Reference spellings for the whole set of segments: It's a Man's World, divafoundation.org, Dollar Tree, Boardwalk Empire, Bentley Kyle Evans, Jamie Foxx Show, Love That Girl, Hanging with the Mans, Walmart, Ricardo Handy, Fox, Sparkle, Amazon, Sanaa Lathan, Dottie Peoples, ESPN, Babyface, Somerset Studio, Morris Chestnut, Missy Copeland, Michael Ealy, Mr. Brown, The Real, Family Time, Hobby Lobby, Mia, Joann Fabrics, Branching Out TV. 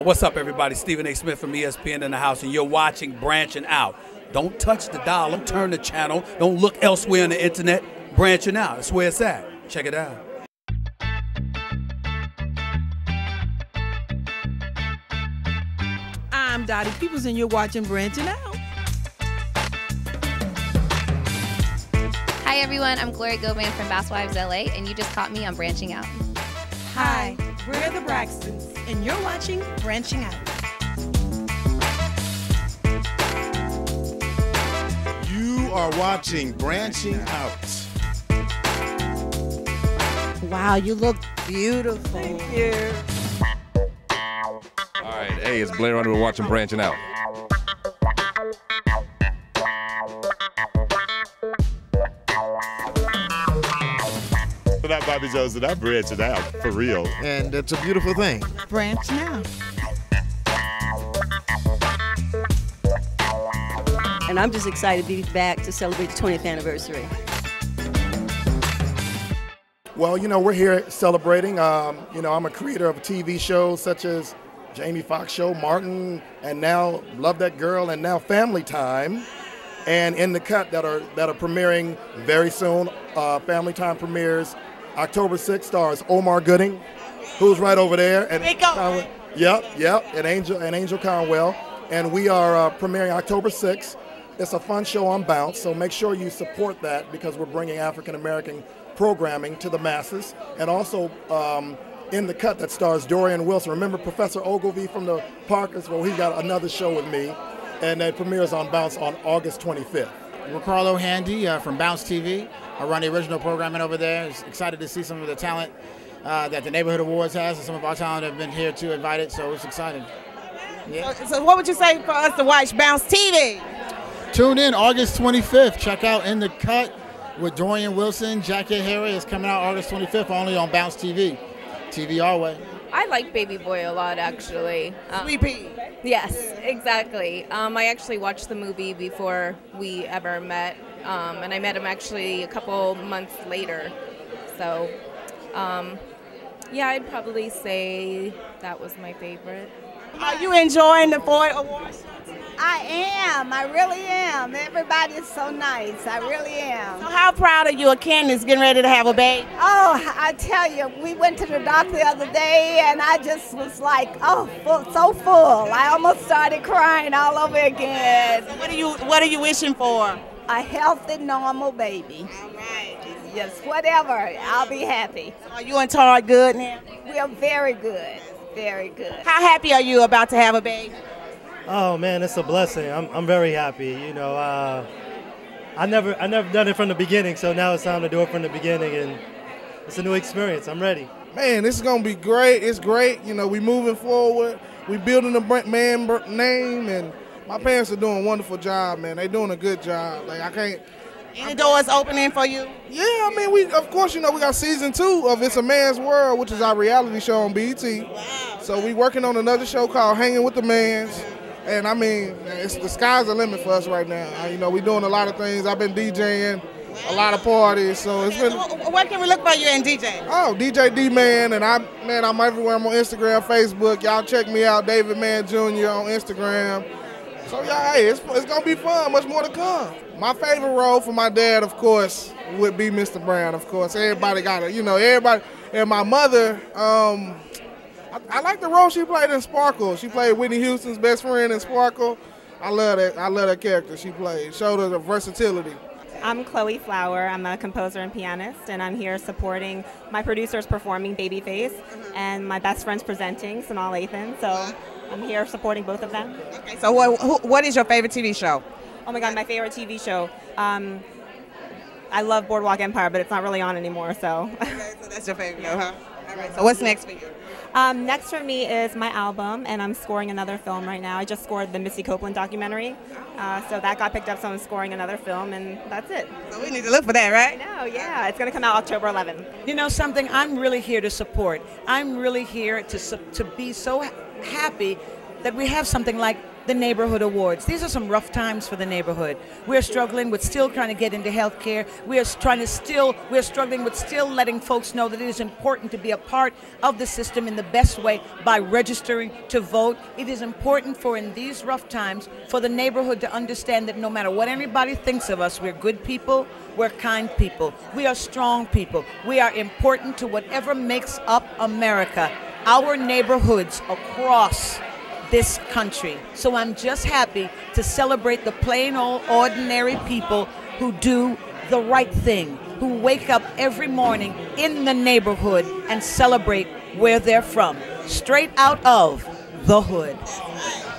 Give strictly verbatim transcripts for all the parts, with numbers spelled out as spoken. What's up, everybody? Stephen A. Smith from E S P N in the house, and you're watching Branching Out. Don't touch the dial. Don't turn the channel. Don't look elsewhere on the internet. Branching Out. That's where it's at. Check it out. I'm Dottie Peoples, and you're watching Branching Out. Hi, everyone. I'm Gloria Gobain from Bass Wives L A, and you just caught me on Branching Out. Hi, we're the Braxtons, and you're watching Branching Out. You are watching Branching Out. Wow, you look beautiful. Thank you. All right, hey, it's Blair Underwood watching Branching Out. But not Bobby Jones, and I branch it out, for real. And it's a beautiful thing. Branch now. And I'm just excited to be back to celebrate the twentieth anniversary. Well, you know, we're here celebrating. Um, you know, I'm a creator of T V shows such as Jamie Foxx Show, Martin, and now Love That Girl, and now Family Time. And In the Cut that are, that are premiering very soon. Uh, Family Time premieres October sixth, stars Omar Gooding, who's right over there, and Conwell, yep, yep, and Angel and Angel Conwell, and we are uh, premiering October sixth. It's a fun show on Bounce, so make sure you support that because we're bringing African American programming to the masses, and also um, In the Cut that stars Dorian Wilson. Remember Professor Ogilvie from the Parkers? Well, he got another show with me, and it premieres on Bounce on August twenty-fifth. Ricardo Handy uh, from Bounce T V. I run the original programming over there. Excited to see some of the talent uh, that the Neighborhood Awards has, and some of our talent have been here too invited, so it's exciting. Yeah. So, so what would you say for us to watch Bounce T V? Tune in August twenty-fifth. Check out In the Cut with Dorian Wilson, Jackie Harris. It's coming out August twenty-fifth only on Bounce T V. T V our way. I like Baby Boy a lot, actually. Um, Sleepy. Yes, exactly. Um, I actually watched the movie before we ever met, um, and I met him actually a couple months later. So, um, yeah, I'd probably say that was my favorite. Are you enjoying the Ford Awards? I am. I really am. Everybody is so nice. I really am. So how proud are you of Candace getting ready to have a baby? Oh, I tell you, we went to the doctor the other day, and I just was like, oh, full, so full. I almost started crying all over again. So what are you, what are you wishing for? A healthy, normal baby. All right. Yes, whatever. I'll be happy. So are you and Todd good now? We are very good. Very good. How happy are you about to have a baby? Oh man, it's a blessing. I'm I'm very happy. You know, uh, I never I never done it from the beginning, so now it's time to do it from the beginning, and it's a new experience. I'm ready. Man, this is gonna be great. It's great. You know, we moving forward. We building the man name, and my parents are doing a wonderful job, man. They doing a good job. Like I can't. Any doors opening for you? Yeah, I mean, we of course, you know, we got season two of It's a Man's World, which is our reality show on B E T. Wow. So we working on another show called Hanging with the Mans. And I mean, it's, the sky's the limit for us right now. You know, we're doing a lot of things. I've been DJing, a lot of parties, so it's been. What can we look for you in DJing? Oh, D J D-Man, and I, man, I'm everywhere. I'm on Instagram, Facebook. Y'all check me out, David Mann Junior on Instagram. So y'all, hey, it's, it's gonna be fun. Much more to come. My favorite role for my dad, of course, would be Mister Brown. Of course, everybody got it. You know, everybody. And my mother. Um, I, I like the role she played in Sparkle. She played Whitney Houston's best friend in Sparkle. I love that. I love that character she played. Showed her the versatility. I'm Chloe Flower. I'm a composer and pianist, and I'm here supporting my producers performing Babyface, and my best friend's presenting, Sanaa Lathan. So I'm here supporting both of them. Okay. So what, who, what is your favorite T V show? Oh my God, my favorite T V show. Um, I love Boardwalk Empire, but it's not really on anymore. So. Okay, so that's your favorite, though, huh? All right. So what's next for you? Um, next for me is my album, and I'm scoring another film right now. I just scored the Missy Copeland documentary, uh, so that got picked up, so I'm scoring another film, and that's it. So we need to look for that, right? I know, yeah. It's going to come out October eleventh. You know something? I'm really here to support. I'm really here to, to be so happy that we have something like the Neighborhood Awards. These are some rough times for the neighborhood. We're struggling with still trying to get into health care. We're trying to still, we're struggling with still letting folks know that it is important to be a part of the system in the best way by registering to vote. It is important for, in these rough times, for the neighborhood to understand that no matter what anybody thinks of us, we're good people, we're kind people, we are strong people, we are important to whatever makes up America, our neighborhoods across this country. So I'm just happy to celebrate the plain old ordinary people who do the right thing, who wake up every morning in the neighborhood and celebrate where they're from, straight out of the hood.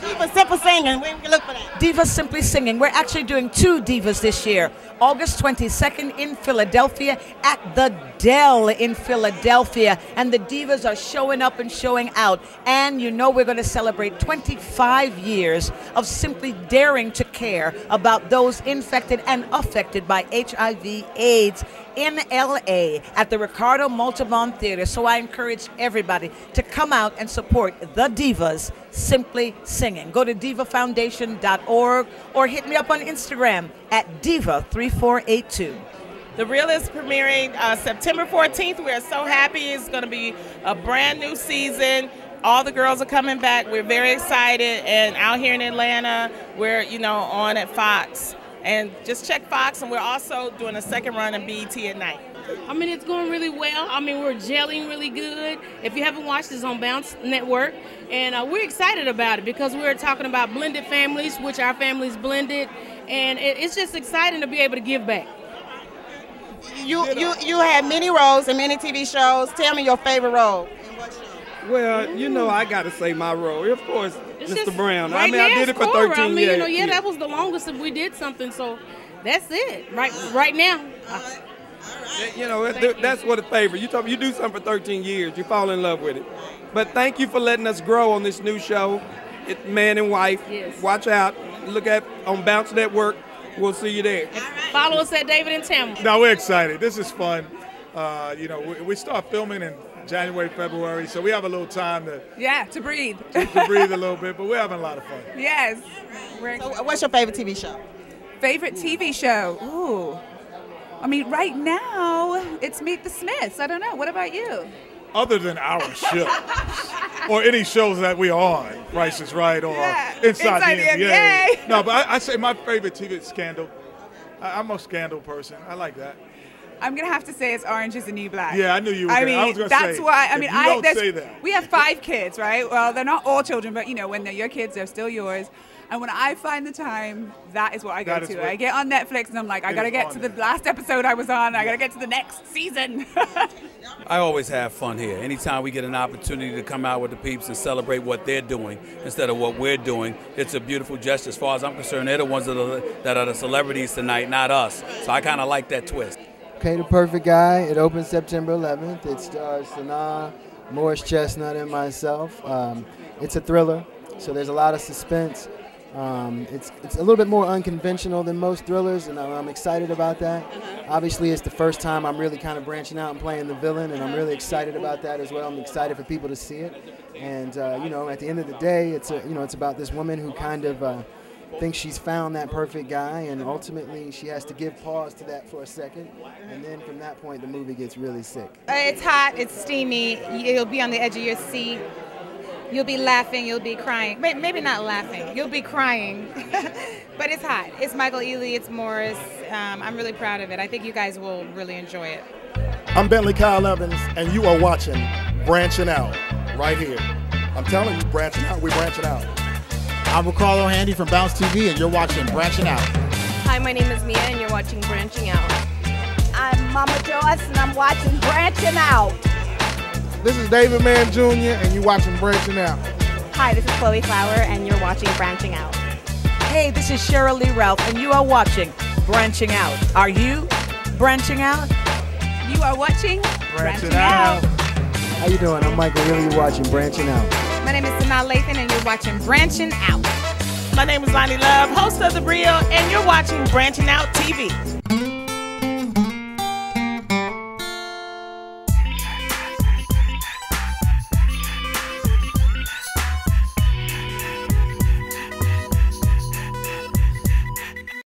Divas Simply Singing, where can we look for that? Divas Simply Singing. We're actually doing two divas this year. August twenty-second in Philadelphia at the Dell in Philadelphia. And the divas are showing up and showing out. And you know we're going to celebrate twenty-five years of simply daring to care about those infected and affected by H I V AIDS in L A at the Ricardo Montalban Theater. So I encourage everybody to come out and support the Divas Simply Singing. Go to diva foundation dot org or hit me up on Instagram at diva three four eight two. The Real is premiering uh, September fourteenth. We are so happy. It's going to be a brand new season. All the girls are coming back. We're very excited. And out here in Atlanta, we're, you know, on at Fox. And just check Fox, and we're also doing a second run of B E T at night. I mean, it's going really well. I mean, we're gelling really good. If you haven't watched this on Bounce Network, and uh, we're excited about it because we're talking about blended families, which our family's blended, and it, it's just exciting to be able to give back. You you you had many roles in many T V shows. Tell me your favorite role. And what show? Well, mm. you know, I gotta say my role, of course, it's Mister Brown. Right I mean, I did it for Cora. thirteen years. I mean, years. you know, yeah, yeah, that was the longest that we did something. So that's it. Right, right now. Uh, You know, th that's what a favor. You talk, you do something for thirteen years, you fall in love with it. But thank you for letting us grow on this new show, it, Man and Wife. Yes. Watch out. Look at on Bounce Network. We'll see you there. Right. Follow us at David and Tamara. No, we're excited. This is fun. Uh, you know, we, we start filming in January, February, so we have a little time to yeah to breathe, to, to breathe a little bit. But we're having a lot of fun. Yes. So what's your favorite T V show? Favorite T V show? Ooh. I mean, right now, it's Meet the Smiths. I don't know. What about you? Other than our show, or any shows that we're on, Price is Right, or yeah. Inside, Inside the N B A. N B A. No, but I, I say my favorite T V is Scandal. I, I'm a Scandal person. I like that. I'm going to have to say it's Orange is the New Black. Yeah, I knew you were going to. I mean, I was gonna that's say, why. I mean, I don't say that. We have five kids, right? Well, they're not all children, but, you know, when they're your kids, they're still yours. And when I find the time, that is what I go to. I get on Netflix and I'm like, I got to get to the last episode I was on. I got to get to the next season. I always have fun here. Anytime we get an opportunity to come out with the peeps and celebrate what they're doing instead of what we're doing, it's a beautiful gesture. As far as I'm concerned, they're the ones that are, that are the celebrities tonight, not us. So I kind of like that twist. Okay, The Perfect Guy. It opens September eleventh. It stars Sanaa, Morris Chestnut, and myself. Um, it's a thriller, so there's a lot of suspense. Um, it's, it's a little bit more unconventional than most thrillers, and I'm excited about that. Uh-huh. Obviously, it's the first time I'm really kind of branching out and playing the villain, and I'm really excited about that as well. I'm excited for people to see it. And, uh, you know, at the end of the day, it's, a, you know, it's about this woman who kind of uh, thinks she's found that perfect guy, and ultimately she has to give pause to that for a second. And then from that point, the movie gets really sick. It's hot. It's steamy. You'll be on the edge of your seat. You'll be laughing, you'll be crying. Maybe not laughing, you'll be crying. But it's hot. It's Michael Ealy, it's Morris. Um, I'm really proud of it. I think you guys will really enjoy it. I'm Bentley Kyle Evans, and you are watching Branching Out right here. I'm telling you, branching out, we're branching out. I'm Ricardo Handy from Bounce T V, and you're watching Branching Out. Hi, my name is Mia, and you're watching Branching Out. I'm Mama Joyce, and I'm watching Branching Out. This is David Mann Junior, and you're watching Branching Out. Hi, this is Chloe Flower, and you're watching Branching Out. Hey, this is Cheryl Lee Ralph, and you are watching Branching Out. Are you branching out? You are watching Branching, branching out. out. How you doing? I'm Michael Ealy, you're watching Branching Out. My name is Sanaa Lathan, and you're watching Branching Out. My name is Lonnie Love, host of The Real, and you're watching Branching Out T V.